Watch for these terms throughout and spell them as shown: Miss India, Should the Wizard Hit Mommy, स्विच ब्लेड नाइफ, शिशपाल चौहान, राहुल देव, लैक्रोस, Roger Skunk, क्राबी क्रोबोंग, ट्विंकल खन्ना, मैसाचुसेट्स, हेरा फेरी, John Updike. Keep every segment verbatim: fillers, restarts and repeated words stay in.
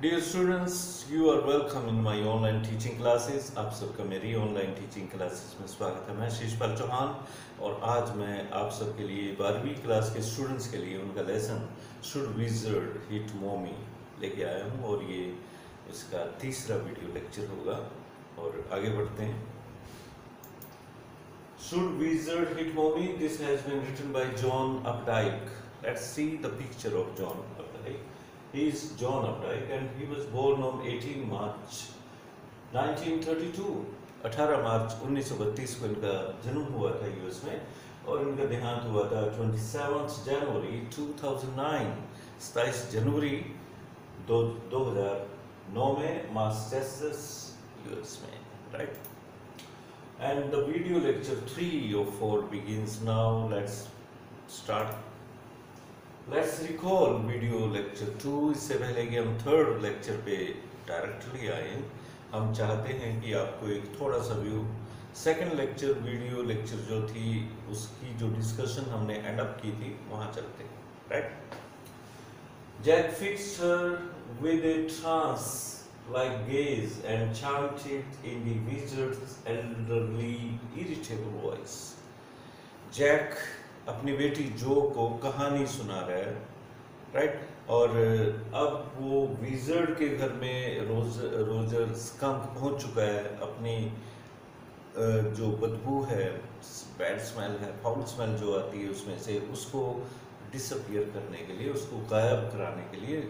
Dear students, you are welcome in my online teaching classes. आप सबका मेरी online teaching classes में स्वागत है। मैं शिशपाल चौहान और आज मैं आप सबके लिए बारहवीं क्लास के स्टूडेंट्स के लिए उनका लेसन शुड विजर्ड हिट मोमी लेके आया हूँ और ये इसका तीसरा वीडियो लेक्चर होगा। और आगे बढ़ते हैं। Should wizard hit mommy? This has been written by John Updike. Let's see the picture of John Updike. He is John Updike and he was born on eighteen March nineteen thirty-two. अठारह मार्च उन्नीस सौ बत्तीस को इनका जन्म हुआ था US में और इनका देहांत हुआ था सत्ताईस जनवरी दो हज़ार नौ, सत्ताईस जनवरी दो हज़ार नौ में मैसाचुसेट्स यूएस में, right. And the video lecture three or four begins now. Let's start. Let's recall video lecture two. इससे पहले कि हम third lecture पे directly आए, हम चाहते हैं कि आपको एक थोड़ा सा view second lecture video lecture जो थी उसकी जो discussion हमने end up की थी वहाँ चलते हैं, right? Jack fixed her with a trance like gaze and chanted in the wizard's elderly irritable voice. Jack अपनी बेटी जो को कहानी सुना रहा है, राइट। और अब वो विजर्ड के घर में रोज रोजर स्कंक पहुंच चुका है। अपनी जो बदबू है, बैड स्मेल है, फाउल स्मेल जो आती है उसमें से उसको डिसअपियर करने के लिए, उसको गायब कराने के लिए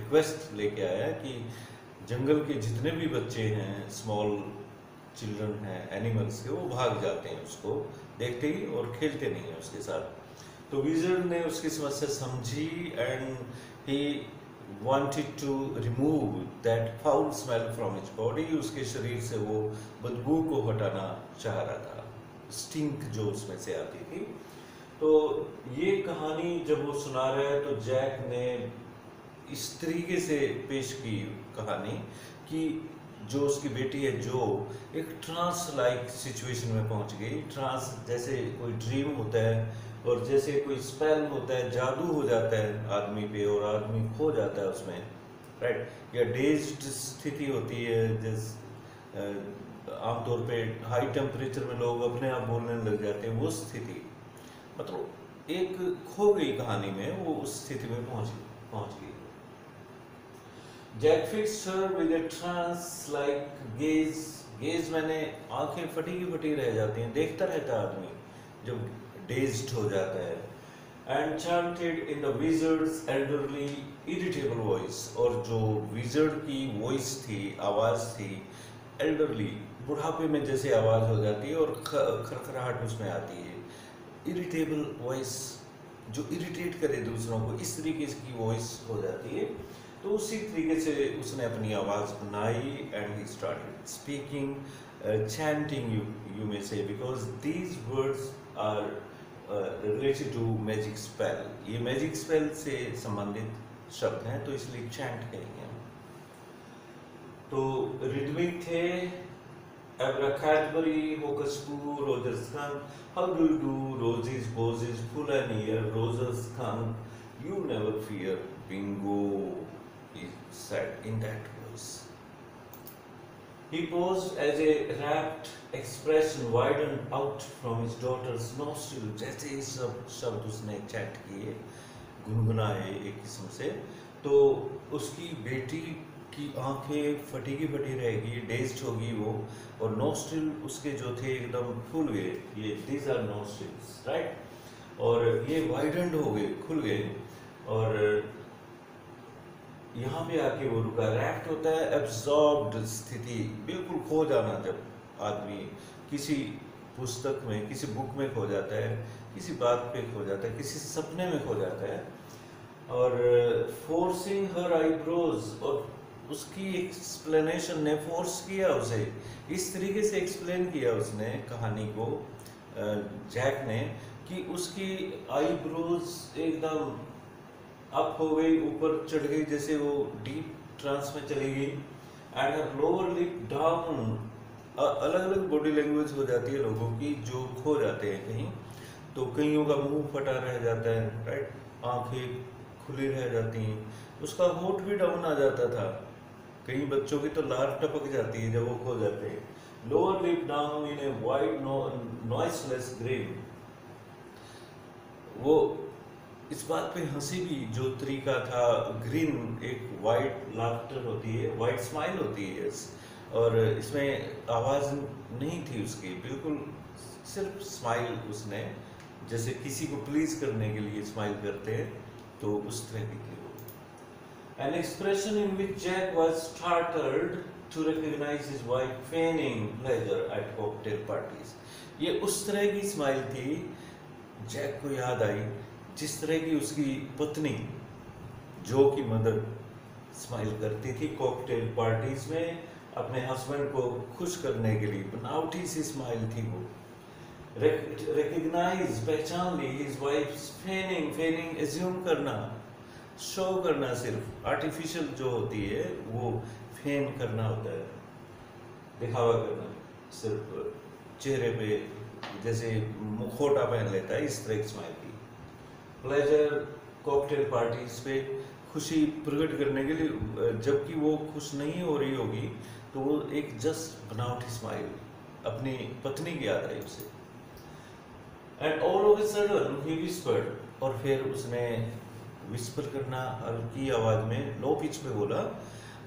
रिक्वेस्ट लेके आया कि जंगल के जितने भी बच्चे हैं, स्मॉल चिल्ड्रन हैं, एनिमल्स के, वो भाग जाते हैं उसको देखते ही और खेलते नहीं हैं उसके साथ। तो विजर्ड ने उसकी समस्या समझी and he wanted to remove that foul smell from his body. उसके शरीर से वो बदबू को हटाना चाह रहा था, स्टिंक जो उसमें से आती थी। तो ये कहानी जब वो सुना रहा है तो जैक ने इस तरीके से पेश की कहानी कि जो उसकी बेटी है जो एक ट्रांस लाइक सिचुएशन में पहुंच गई। ट्रांस जैसे कोई ड्रीम होता है और जैसे कोई स्पेल होता है, जादू हो जाता है आदमी पे और आदमी खो जाता है उसमें, राइट। या डेज्ड स्थिति होती है, जिस आमतौर पे हाई टेम्परेचर में लोग अपने आप बोलने लग जाते हैं, वो स्थिति। मतलब एक खो गई कहानी में वो उस स्थिति में पहुँच पहुँच गई। Jack fixed her with a trance-like gaze. Gaze मैंने आंखें फटी की फटी रह जाती हैं, देखता रहता आदमी जब dazed हो जाता है। And chanted in the wizard's elderly irritable voice. और जो wizard की voice थी, आवाज़ थी, elderly बुढ़ापे में जैसे आवाज़ हो जाती है और खरखराहट उसमें आती है, irritable voice जो irritate करे दूसरों को, इस तरीके की voice हो जाती है। तो उसी तरीके से उसने अपनी आवाज़ बनाई and he started speaking, chanting यू यू में से, because these words are related to magic spell. ये मैजिक स्पेल से संबंधित शब्द हैं तो इसलिए चैंट कहेंगे हम। तो रिदमिक थे, abracadabry, hocus poo, Roger Skunk, how do you do, roses boses, pull and ear, Roger Skunk, you never fear, bingo, he said in that voice. He posed as a rapt expression widened out from his daughter's nostril. जैसे ये सब शब्द उसने chat किए, गुनगुनाए एक किस्म से, तो उसकी बेटी की आंखें फटी की फटी रहेगी, डेज्ड होगी वो, और नोस्ट्रिल उसके जो थे एकदम खुल गए। ये these are nostrils, right? और ये widened हो गए, खुल गए। और यहाँ पे आके वो रुका। रैप्ट होता है एब्जॉर्ब्ड स्थिति, बिल्कुल खो जाना। जब आदमी किसी पुस्तक में, किसी बुक में खो जाता है, किसी बात पे खो जाता है, किसी सपने में खो जाता है। और फोर्सिंग हर आईब्रोज, और उसकी एक्सप्लेनेशन ने फोर्स किया उसे, इस तरीके से एक्सप्लेन किया उसने कहानी को जैक ने कि उसकी आईब्रोज एकदम अप हो गई, ऊपर चढ़ गई, जैसे वो डीप ट्रांस में चली गई। एंड लोअर लिप डाउन, अलग अलग बॉडी लैंग्वेज हो जाती है लोगों की जो खो जाते हैं कहीं। तो कईयों का मुंह फटा रह जाता है, राइट, आंखें खुली रह जाती हैं तो उसका होठ भी डाउन आ जाता था। कई बच्चों की तो लार टपक जाती है जब वो खो जाते हैं। Lower lip down in a wide noiseless grave. वो इस बात पे हंसी भी जो तरीका था, ग्रीन एक वाइट लाफ्टर होती है, वाइट स्माइल होती है, और इसमें आवाज़ नहीं थी उसकी, बिल्कुल सिर्फ स्माइल उसने, जैसे किसी को प्लीज़ करने के लिए स्माइल करते हैं तो उस तरह की थी वो। An expression in which Jack was startled to recognise his wife feigning pleasure at cocktail parties. ये उस तरह की स्माइल थी, जैक को याद आई, जिस तरह की उसकी पत्नी जो की मदर स्माइल करती थी कॉकटेल पार्टीज में अपने हस्बैंड को खुश करने के लिए। बनावटी सी स्माइल थी वो। रिकॉग्नाइज पहचान ली, his wife's feigning, feigning assume करना, शो करना, सिर्फ आर्टिफिशियल जो होती है वो फेन करना होता है, दिखावा करना, सिर्फ चेहरे पे जैसे मुखौटा पहन लेता है इस तरह की स्माइल की। प्लेजर कॉकटेल पार्टीज पे खुशी प्रकट करने के लिए, जबकि वो खुश नहीं हो रही होगी तो वो एक जस्ट बनावटी स्माइल, अपनी पत्नी की याद आई उसे। And all of a sudden he whispered, और फिर उसने विस्पर करना हल्की आवाज़ में लो पिच पे बोला,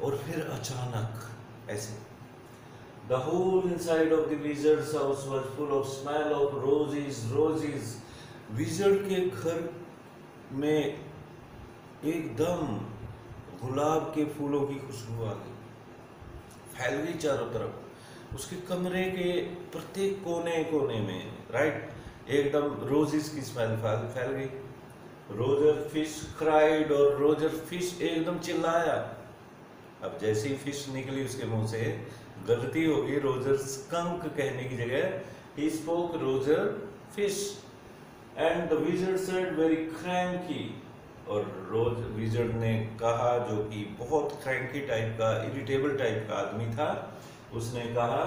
और फिर अचानक ऐसे। The whole inside of the wizard's house was full of smell of roses, roses. Wizard के घर में एकदम गुलाब के फूलों की खुशबू आ गई, फैल गई चारों तरफ। उसके कमरे के प्रत्येक कोने कोने में राइट एकदम रोजेस की स्मेल फैल फैल गई। रोजर फिश क्राइड, और रोजर फिश एकदम चिल्लाया। अब जैसी फिश निकली उसके मुंह से, गलती होगी, रोजर स्कंक कहने की जगह ही spoke Roger fish. And the wizard said very cranky, और रोज विजर्ड ने कहा, जो कि बहुत क्रैंकी टाइप का, इरिटेबल टाइप का आदमी था, उसने कहा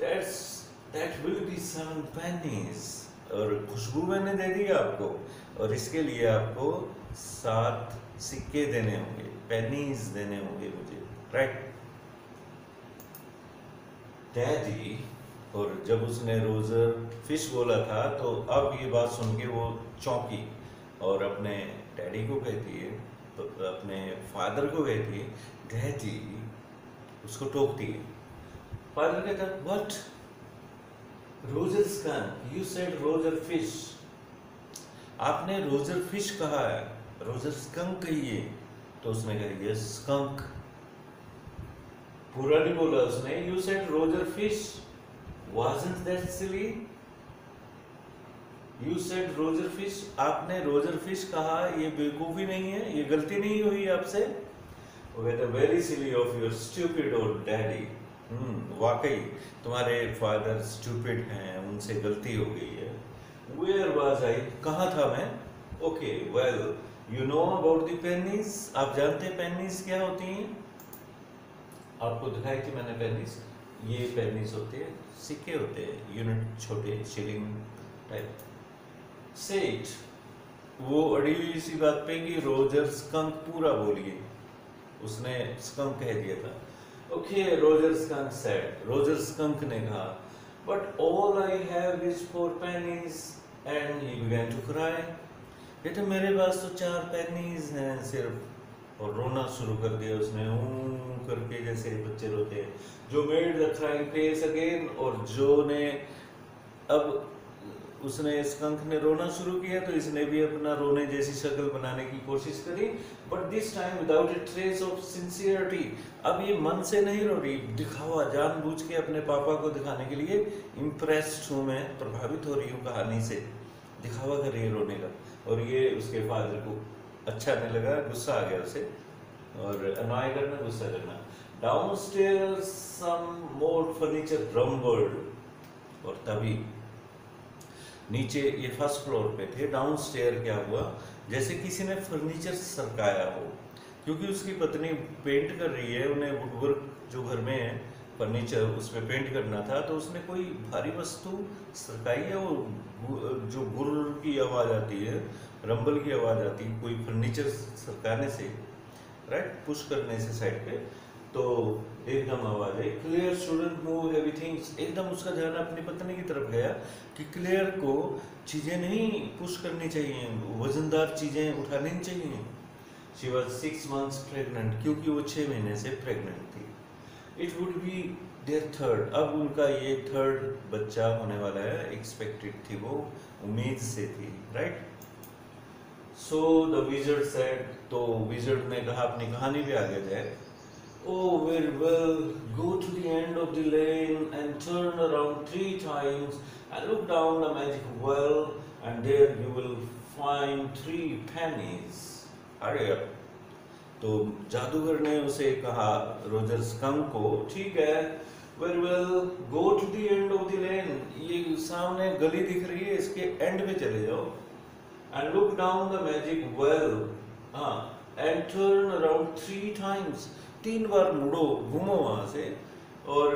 that's that will be seven pennies, और खुशबू मैंने दे दी आपको और इसके लिए आपको सात सिक्के देने होंगे, पेनीज देने होंगे मुझे, राइट डैडी। और जब उसने रोजर फिश बोला था तो अब ये बात सुन के वो चौंकी और अपने डैडी को कहती है, तो अपने फादर को कहती है डैडी, उसको टोकती है। फादर कहता है what Roger Skunk, you said Roger fish, आपने रोजर फिश कहा है, रोजर स्कंक कहिए। तो उसने कहा यस स्कंक, पूरा नहीं बोला उसने, you said Roger fish, Wasn't that silly? You said Roger fish, आपने रोजर फिश कहा, ये बेवकूफ़ी नहीं है, ये गलती नहीं हुई आपसे। वो कहते very silly of your stupid old daddy, वाकई तुम्हारे फादर स्टूपिड हैं, उनसे गलती हो गई है। Where was I, कहाँ था मैं? Okay, well, you know about the pennies, आप जानते हैं pennies क्या होती हैं? आपको दिखाई थी मैंने pennies, ये पेनीज होते हैं, सिक्के होते हैं, यूनिट छोटे, शिलिंग टाइप। सेट, वो अड़ी हुई इसी बात पे कि रोजर स्कंक पूरा बोलिए, उसने स्कंक कह दिया था। Okay Roger Skunk said, Roger Skunk ने कहा but all I have is four pennies, and he began to cry. बेटा मेरे पास तो चार पेनीज हैं सिर्फ, और रोना शुरू कर दिया उसने, ऊँ करके जैसे बच्चे रोते हैं। Jo made the crying face again, और जो ने, अब उसने स्कंक ने रोना शुरू किया तो इसने भी अपना रोने जैसी शक्ल बनाने की कोशिश करी, but this time without a trace of sincerity. अब ये मन से नहीं रो रही, दिखावा, जानबूझ के अपने पापा को दिखाने के लिए, इम्प्रेस्ड हूँ मैं, प्रभावित हो रही हूँ कहानी से, दिखावा कर रही है रोने का। और ये उसके फादर को अच्छा नहीं लगा, गुस्सा आ गया उसे, और अनॉय करना, गुस्सा करना। डाउनस्टेयर्स सम मोर फर्नीचर रंबल्ड, और तभी नीचे, ये फर्स्ट फ्लोर पे थे, डाउनस्टेयर क्या हुआ जैसे किसी ने फर्नीचर सरकाया हो, क्योंकि उसकी पत्नी पेंट कर रही है, उन्हें वुडवर्क जो घर में है फर्नीचर उसमें पेंट करना था, तो उसने कोई भारी वस्तु सरकाई है, वो जो गुर की आवाज़ आती है, रंबल की आवाज़ आती है, कोई फर्नीचर सरकाने से, राइट, पुश करने से साइड पे, तो एकदम आवाज़ आई, क्लियर स्टूडेंट मूव एवरीथिंग। एकदम उसका ध्यान अपनी पत्नी की तरफ गया कि क्लियर को चीज़ें नहीं पुश करनी चाहिए, वजनदार चीज़ें उठानी नहीं चाहिए। She was six months pregnant, क्योंकि वो छः महीने से प्रेगनेंट थी। It would be their third, अब उनका ये थर्ड बच्चा होने वाला है, एक्सपेक्टेड थी वो, उम्मीद से थी, right. So the wizard said, तो विजर्ड ने कहा, अपनी कहानी भी आगे जाए, Oh very well, go to the end of the lane and turn around three times and look down the magic well and there you will find three pennies. अरे यार, तो जादूगर ने उसे कहा, रोजर स्कंक को, ठीक है, very well, go to the end of the lane, ये सामने गली दिख रही है, इसके एंड में चले जाओ, and look down the magic well, हाँ, and turn around three times, तीन बार मुड़ो, घूमो वहाँ से, और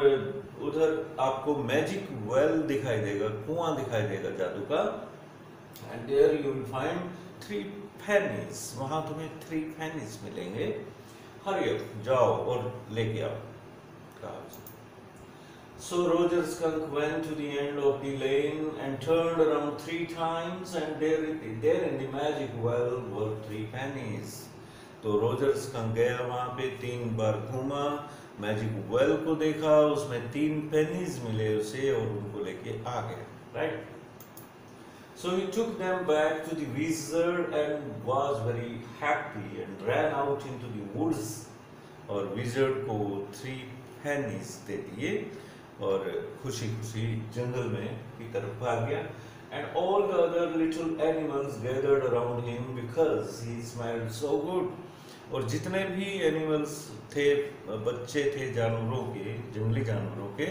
उधर आपको मैजिक वेल दिखाई देगा, कुआं दिखाई देगा जादू का, and there you will find three pennies, वहाँ तुम्हें थ्री पेनीज मिलेंगे, हरी अप, जाओ और लेके आओ, कहा। So Roger Skunk went to the end of the lane and turned around three times and there, there in the magic well were three pennies. तो Roger Skunk गया वहाँ पे, तीन बार घूमा, मैजिक वेल को देखा, उसमें तीन पेनीज मिले उसे और उनको लेके आ गया, right. So he took them back to the wizard and was very happy and ran out into the woods, और विज़र्ड को थ्री पेनीज दे दिए और खुशी खुशी जंगल में की तरफ भाग गया। And all the other little animals gathered around him because he smelled so good, और जितने भी एनिमल्स थे, बच्चे थे जानवरों के, जंगली जानवरों के,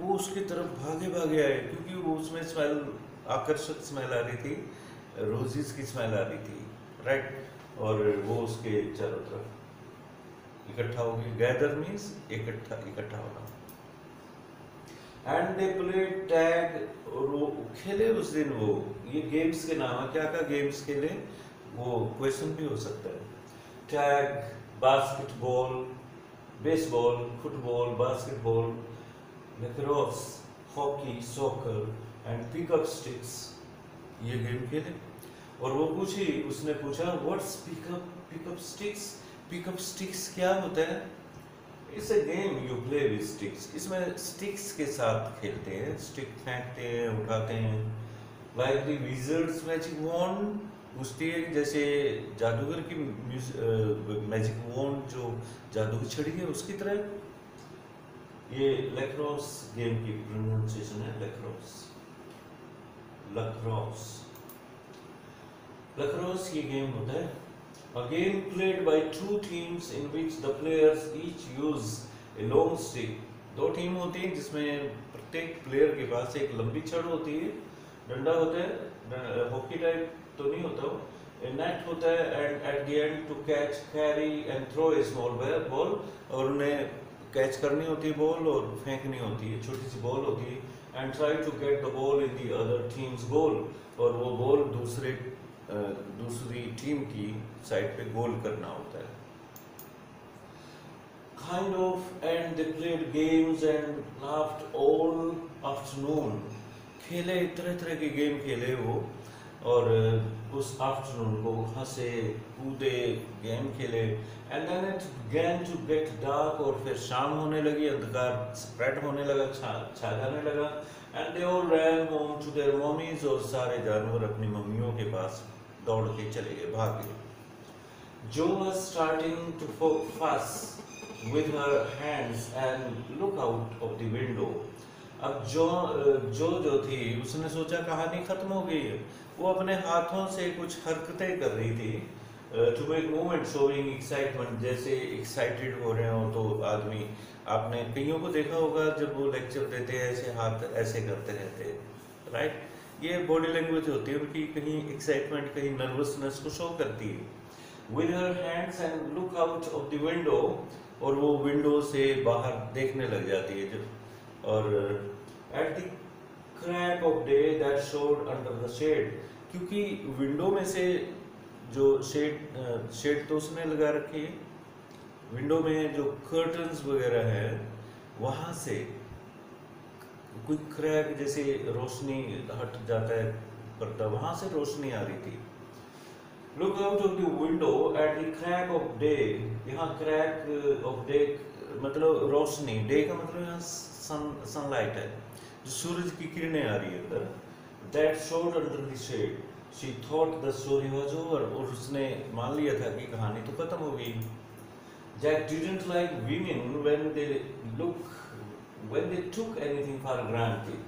वो उसकी तरफ भागे भागे आए, क्योंकि वो उसमें स्मेल, आकर्षक स्मेल आ रही थी, रोजेस की स्मेल आ रही थी, राइट, और वो उसके चारों तरफ इकट्ठा हो गए। गैदर मीन्स इकट्ठा, इकट्ठा होना। एंड दे प्लेड टैग, खेले उस दिन वो, ये गेम्स के नाम है, क्या क्या गेम्स खेले, वो क्वेश्चन भी हो सकता है। Tag, basketball, baseball, football, basketball, लैक्रोस, hockey, soccer and pickup sticks, ये गेम खेले। और वो पूछी, उसने पूछा, what's pickup pickup sticks, pickup sticks क्या होता है? It's a game you play with sticks, इसमें स्टिक्स के साथ खेलते हैं, स्टिक फेंकते हैं, उठाते हैं। Like the wizard's magic wand, पूछती है कि जैसे जादूगर की मैजिक वॉन्ड जो जादू की छड़ी है उसकी तरह। ये लैक्रोस गेम की प्रोनाउंसिएशन है, लैक्रोस, लैक्रोस, लैक्रोस ये गेम होता है। A game played by two teams in which the players each use a long stick. दो टीम होती है जिसमें प्रत्येक प्लेयर के पास एक लंबी छड़ होती है, डंडा होता है, हॉकी टाइप तो नहीं होता वो, नेट होता है, and at the end to catch, carry and throw a small ball, और उन्हें कैच करनी होती है बॉल और फेंकनी होती है, छोटी सी बॉल होती है, and try to get the ball in the other team's goal, और वो बॉल दूसरे दूसरी टीम की साइड पे गोल करना होता है। Kind of, and they played games and laughed all afternoon, खेले तरह तरह के गेम खेले वो, और उस आफ्टरनून को हंसे, कूदे, गेम खेले। And then it began to get dark, और फिर शाम होने लगी, अंधकार स्प्रेड होने लगा, छा छा जाने लगा। And they all ran home to their mommies, और सारे जानवर अपनी मम्मियों के पास दौड़ के चले गए, भाग गए। जो was starting to fuss with her hands and look out of the window. अब जो जो जो थी, उसने सोचा कहानी खत्म हो गई है, वो अपने हाथों से कुछ हरकतें कर रही थी, to make movement showing excitement, जैसे एक्साइटेड हो रहे हो तो आदमी, आपने कईयों को देखा होगा जब वो लेक्चर देते हैं ऐसे हाथ ऐसे करते रहते हैं, राइट, ये बॉडी लैंग्वेज होती है उनकी, कहीं एक्साइटमेंट, कहीं नर्वसनेस को शो करती है। With her hands and look out of the window, और वो विंडो से बाहर देखने लग जाती है। और at the crack of day that showed under the shade, क्योंकि विंडो में से जो शेड शेड तो उसने लगा रखी है, विंडो में जो कर्टन्स वगैरह है वहाँ से कोई क्रैक जैसे रोशनी हट जाता है पर्दा, वहाँ से रोशनी आ रही थी। Look out of the window at the crack of day, यहाँ क्रैक ऑफ डे मतलब रोशनी, डे का मतलब यहाँ सन सनलाइट है, जो सूरज की किरणें आ रही है अंदर। That showed under the shade, she thought the story was over, और उसने मान लिया था कि कहानी तो खत्म हो गई। Jack didn't like women when they look when they took anything for granted,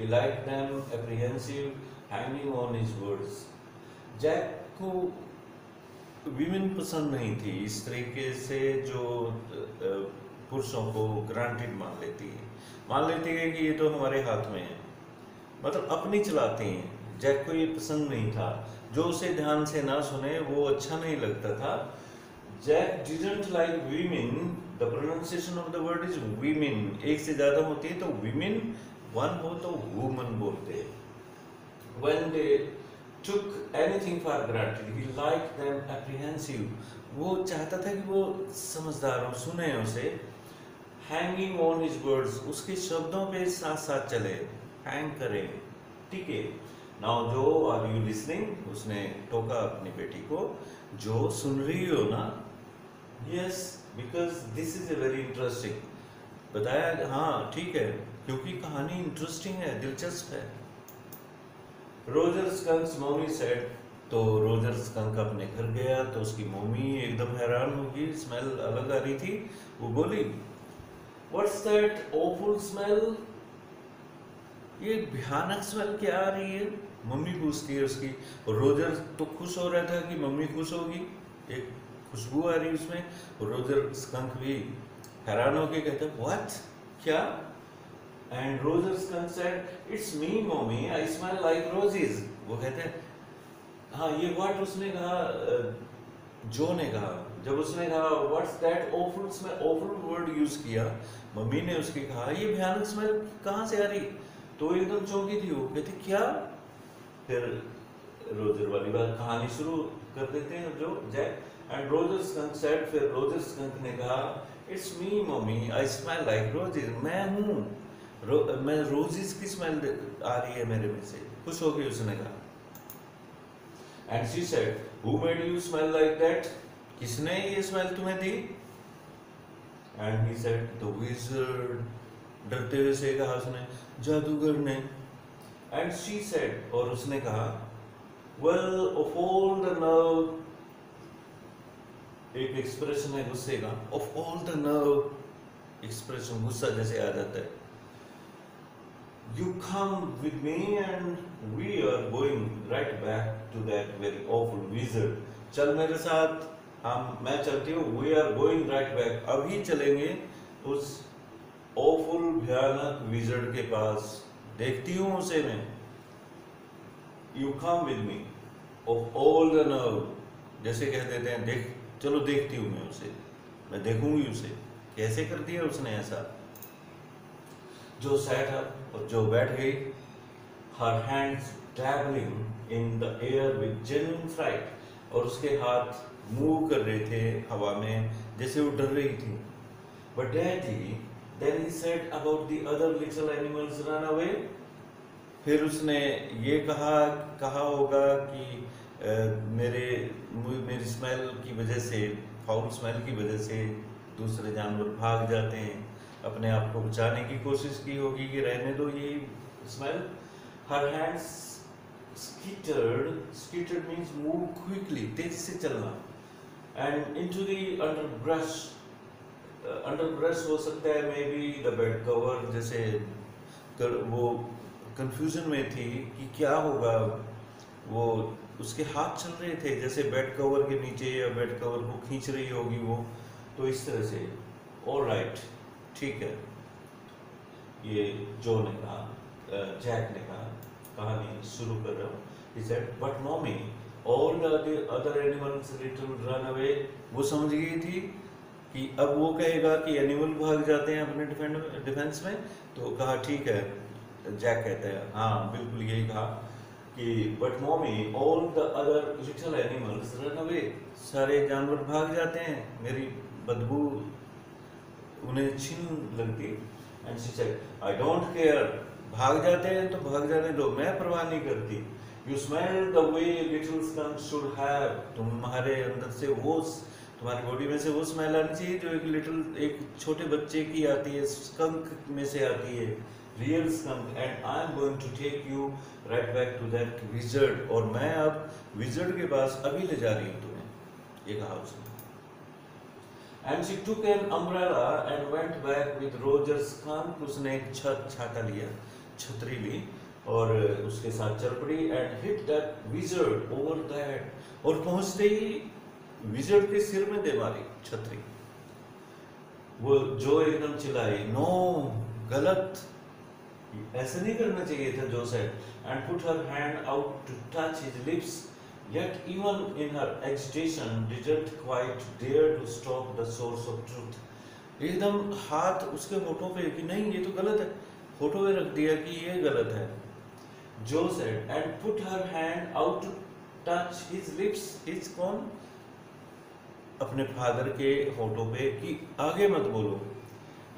he like them apprehensive hanging on his words. Jack को वीमेन पसंद नहीं थी इस तरीके से जो पुरुषों को ग्रांटेड मान लेती है, मान लेती है कि ये तो हमारे हाथ में है, मतलब अपनी चलाते हैं। जैक को ये पसंद नहीं था, जो उसे ध्यान से ना सुने वो अच्छा नहीं लगता था। Jack didn't like women, the pronunciation of the word is women, एक से ज़्यादा होती है तो वीमेन, वन हो तो वुमन बोलते हैं। When they took anything for granted, he like them apprehensive, वो चाहता था कि वो समझदार हो, सुने उसे। हैंगिंग ऑन हिज वर्ड्स, उसके शब्दों पर साथ साथ चले, हैंग करें, ठीक है। नाउ जो आर यू लिसनिंग, उसने टोका अपनी बेटी को, जो सुन रही हो ना। Yes because this is a very interesting, बताया हाँ ठीक है क्योंकि कहानी इंटरेस्टिंग है, दिलचस्प है। रोजर स्कंक्स मम्मी सेड, तो रोजर स्कंक अपने घर गया तो उसकी मम्मी एकदम हैरान होगी, स्मेल अलग आ रही थी। वो बोली व्हाट्स दैट ऑफुल स्मेल, ये भयानक स्मेल क्या आ रही है, मम्मी पूछती है उसकी। और रोजर तो खुश हो रहा था कि मम्मी खुश होगी, एक खुशबू आ रही उसमें। और रोजर स्कंक भी हैरान होके कहता व्हाट, क्या। And Roger Skunk said it's me mummy, I smell like roses, वो कहते हैं हाँ ये व्हाट उसने कहा, जो ने कहा, जब उसने कहा what's that awful smell, awful word use किया, मम्मी ने उसके कहा ये भयानक स्मेल कहाँ से आ रही, तो एकदम चौंकी थी वो, कहती क्या। फिर रोजर वाली बात कहानी शुरू कर देते हैं जो Jack. And Roger Skunk said, फिर रोजर स्कंक ने कहा it's me mummy, I smell like roses, मैं हूँ रो, मैं रोजेज की स्मेल आ रही है मेरे में से, खुश हो गई उसने कहा। And she said who made you smell like that, किसने ये स्मेल तुम्हें दी। And he said the wizard, डरते हुए से कहा उसने जादूगर ने। एंड शी सेड, और उसने कहा well of all the nerve, एक एक्सप्रेशन है गुस्से का, of all the nerve expression, गुस्सा जैसे आ जाता है। You come with me and we are going right back to that very awful wizard, चल मेरे साथ हम, मैं चलती हूँ, we are going right back, अभी चलेंगे उस ओफुल भयानक विज़र्ड के पास, देखती हूँ उसे मैं। You come with me of all the nerve, जैसे कह देते हैं देख चलो देखती हूँ मैं उसे, मैं देखूंगी उसे, कैसे कर दिया उसने ऐसा। जो सेट अप, और जो बैठ गई, her hands travelling in the air with genuine fright, और उसके हाथ मूव कर रहे थे हवा में जैसे वो डर रही थी। But daddy Then he said about the other little animals run away. फिर उसने ये कहा कहा होगा कि आ, मेरे मेरी स्मेल की वजह से, फाउल स्मेल की वजह से दूसरे जानवर भाग जाते हैं, अपने आप को बचाने की कोशिश की होगी कि रहने दो ये smell. Her hands skittered, skittered means move quickly, तेजी से चलना, and into the underbrush, अंडरब्रश हो सकता है, maybe the bed cover, जैसे कर, वो कंफ्यूजन में थी कि क्या होगा, वो उसके हाथ चल रहे थे जैसे बेड कवर के नीचे या बेड कवर को खींच रही होगी वो, तो इस तरह से। ऑलराइट ठीक है, ये जो ने कहा, जैक ने कहा, कहानी शुरू कर रहा हूँ। Is at but mommy all the other animals return run away, वो समझ गई थी कि अब वो कहेगा कि एनिमल भाग जाते हैं अपने डिफेंड डिफेंस में, तो कहा ठीक है। जैक कहता है हाँ बिल्कुल यही कहा कि but mommy all the other little animals run away, सारे जानवर भाग जाते हैं, मेरी बदबू उन्हें छीन लगती। And she said I don't care, भाग जाते हैं तो भाग जाने दो, मैं परवाह नहीं करती। You smell the way little skunk should have, तुम्हारे अंदर से वो तुम्हारी बॉडी में से वो स्मेल आनी चाहिए जो एक लिटिल एक छोटे बच्चे की आती है, स्कंक में से आती है, real skunk. And I am going to take you right back to that wizard, और मैं अब विजर्ड के पास अभी ले जा रही हूँ तुम्हें, ये कहा उसने। And she took an umbrella and went back with Roger Skunk, उसने एक छत छाता लिया, छतरी ली और उसके साथ चल पड़ी। And hit that wizard over the head, और पहुँचते ही विजर्ड के सिर में दे मारी छतरी। वो जो एकदम चिल्लाई नो गलत, ऐसे नहीं करना चाहिए था Jo said. And put her hand out to touch his lips, yet even in her agitation didn't quite dare to stop the source of truth. एकदम हाथ उसके होठों पे कि नहीं ये तो गलत है, होठों पे रख दिया कि ये गलत है। Jo said and put her hand out to touch his lips, his कौन अपने फादर के होठों पे कि आगे मत बोलो।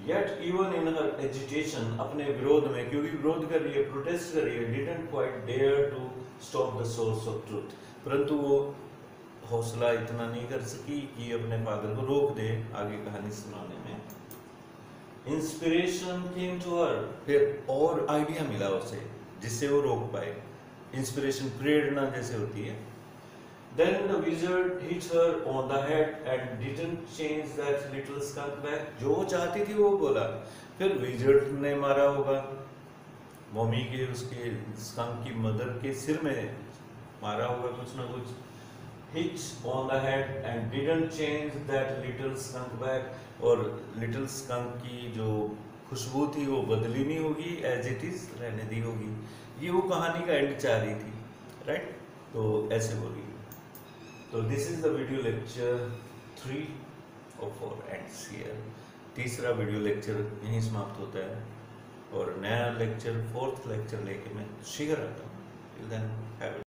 Yet even in her agitation, अपने विरोध में क्योंकि विरोध कर रही है, प्रोटेस्ट कर रही है, didn't quite dare to stop the source of truth, परंतु वो हौसला इतना नहीं कर सकी कि अपने फादर को रोक दे आगे कहानी सुनाने में। इंस्पिरेशन केम टू हर, फिर और आइडिया मिला उसे जिससे वो रोक पाए, इंस्पिरेशन प्रेरणा जैसे होती है। Then the wizard hit her on the head and didn't change that little skunk back. जो चाहती थी वो बोला, फिर wizard ने मारा होगा, मम्मी के उसके skunk की मदर के सिर में मारा होगा कुछ ना कुछ। Hit on the head and didn't change that little skunk back, और little skunk की जो खुशबू थी वो बदली नहीं होगी, as it is रहने दी होगी। ये वो कहानी का end चाह रही थी, right? तो ऐसे बोली। तो this is the video lecture three और फोर एंड्स हियर। तीसरा वीडियो लेक्चर यहीं समाप्त होता है और नया लेक्चर फोर्थ लेक्चर लेके मैं शीघ्र आता हूँ। Till then have